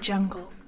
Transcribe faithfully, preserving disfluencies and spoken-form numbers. AudioJungle.